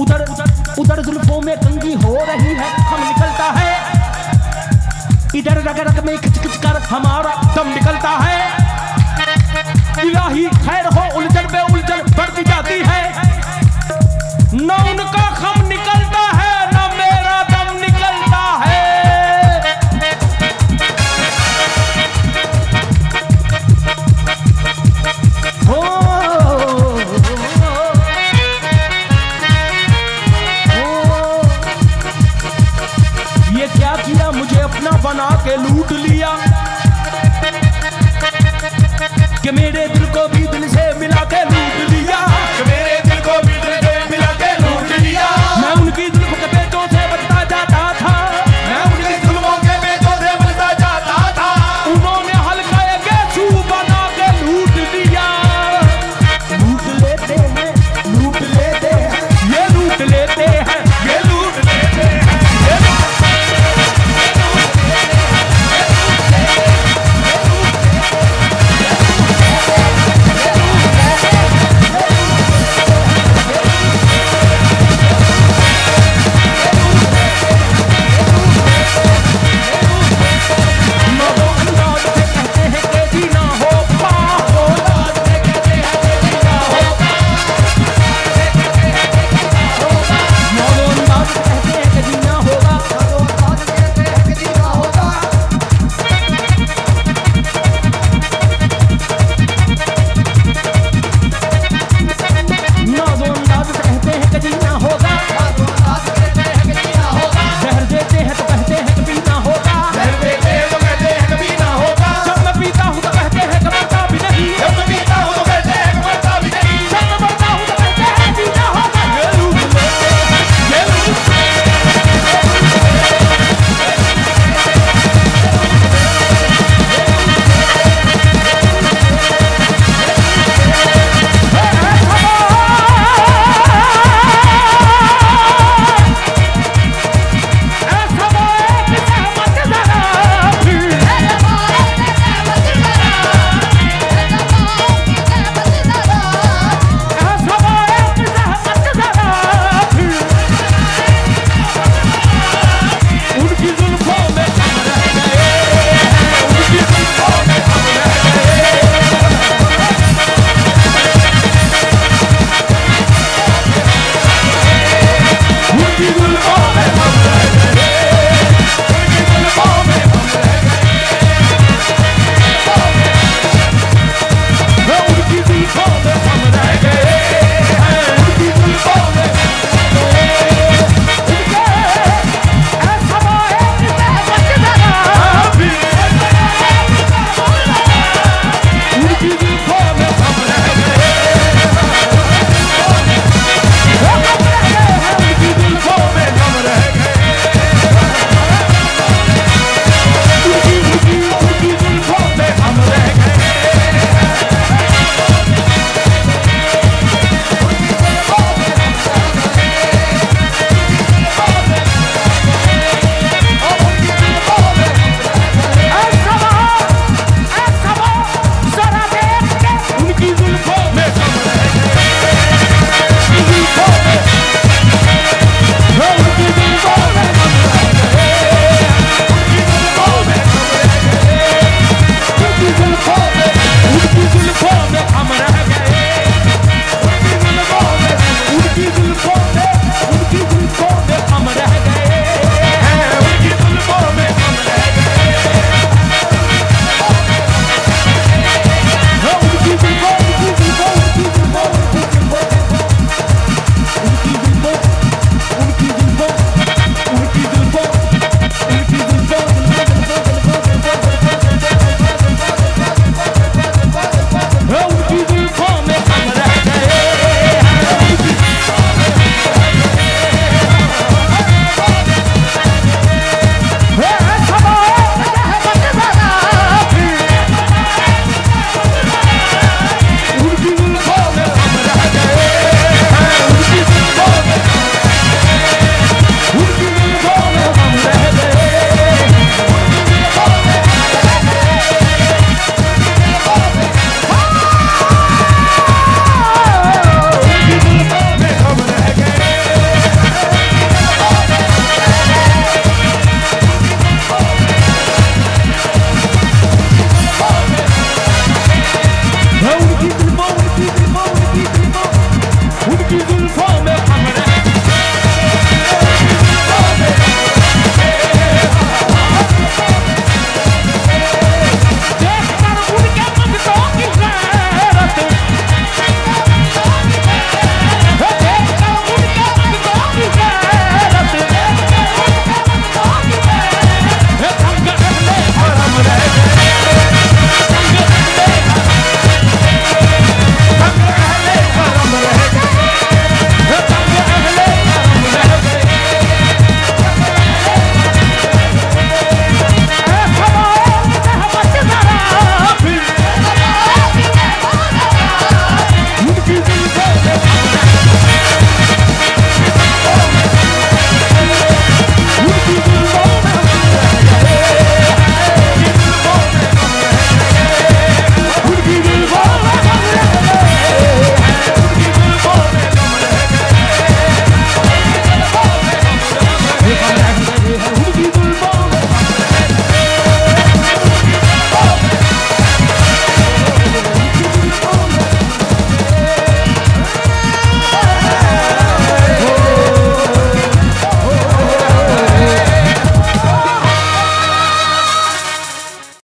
उधर उधर जुल्फों में कंगी हो रही है हम निकलता है, इधर रग रग में खिच खिच कर हमारा दम निकलता है। इलाही खैर हो उलझन पे उलझन बढ़ती जाती है।